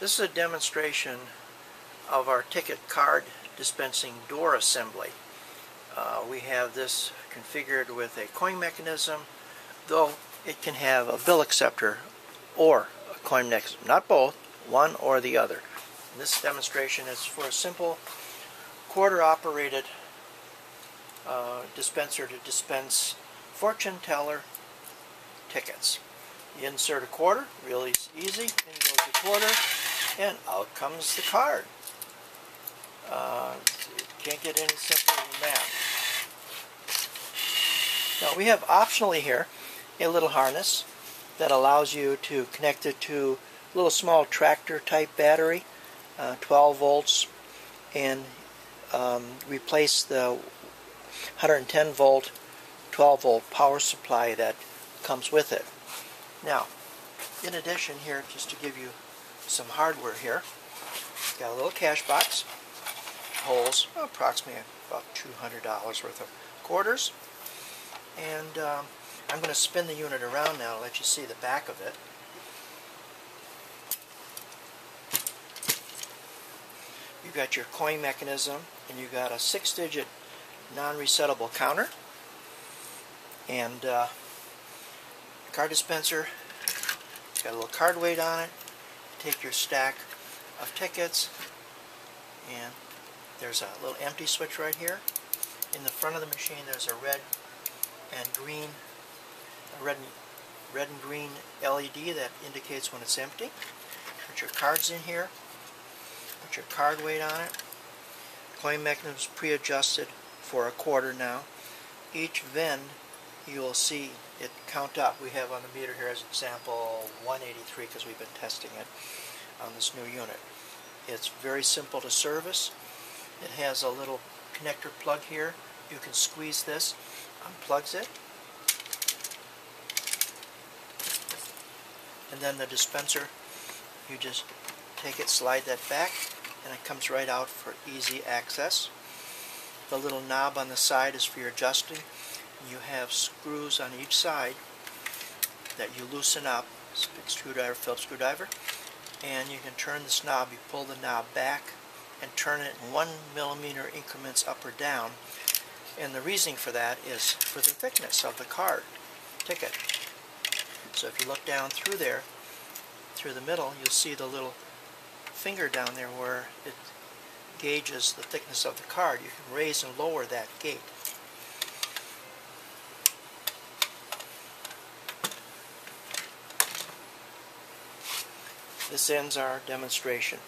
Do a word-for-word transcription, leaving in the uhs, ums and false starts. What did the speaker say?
This is a demonstration of our ticket card dispensing door assembly. Uh, we have this configured with a coin mechanism, though it can have a bill acceptor or a coin mechanism, not both, one or the other. And this demonstration is for a simple quarter operated uh, dispenser to dispense fortune teller tickets. You insert a quarter, really easy, in goes the quarter, and out comes the card. Uh, it can't get any simpler than that. Now we have optionally here a little harness that allows you to connect it to a little small tractor type battery, uh, twelve volts, and um, replace the one hundred ten volt, twelve volt power supply that comes with it. Now, in addition here, just to give you some hardware here, got a little cash box, holds approximately about two hundred dollars worth of quarters, and um, I'm going to spin the unit around now to let you see the back of it. You've got your coin mechanism, and you've got a six digit non-resettable counter, and uh, card dispenser. It's got a little card weight on it. You take your stack of tickets, and there's a little empty switch right here. In the front of the machine there's a red and green a red and, red and green L E D that indicates when it's empty. Put your cards in here. Put your card weight on it. Coin mechanism is pre-adjusted for a quarter now. Each VIN you'll see it count up. We have on the meter here as example one eighty-three because we've been testing it on this new unit. It's very simple to service. It has a little connector plug here. You can squeeze this, unplugs it, and then the dispenser, you just take it, slide that back, and it comes right out for easy access. The little knob on the side is for your adjusting. You have screws on each side that you loosen up, big screwdriver, Phillips screwdriver, and you can turn this knob. You pull the knob back and turn it in one millimeter increments up or down, and the reasoning for that is for the thickness of the card ticket. So if you look down through there, through the middle, you'll see the little finger down there where it gauges the thickness of the card. You can raise and lower that gate. This ends our demonstration.